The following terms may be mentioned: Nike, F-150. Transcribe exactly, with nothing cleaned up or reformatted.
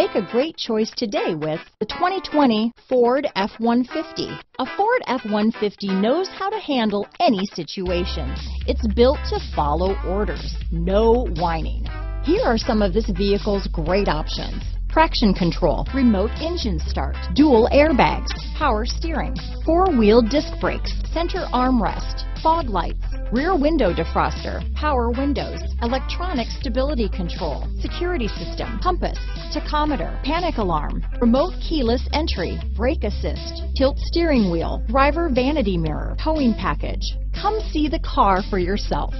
Make a great choice today with the twenty twenty Ford F one fifty. A Ford F one fifty knows how to handle any situation. It's built to follow orders, no whining. Here are some of this vehicle's great options: traction control, remote engine start, dual airbags, power steering, four-wheel disc brakes, center armrest, fog lights, rear window defroster, power windows, electronic stability control, security system, compass, tachometer, panic alarm, remote keyless entry, brake assist, tilt steering wheel, driver vanity mirror, towing package. Come see the car for yourself.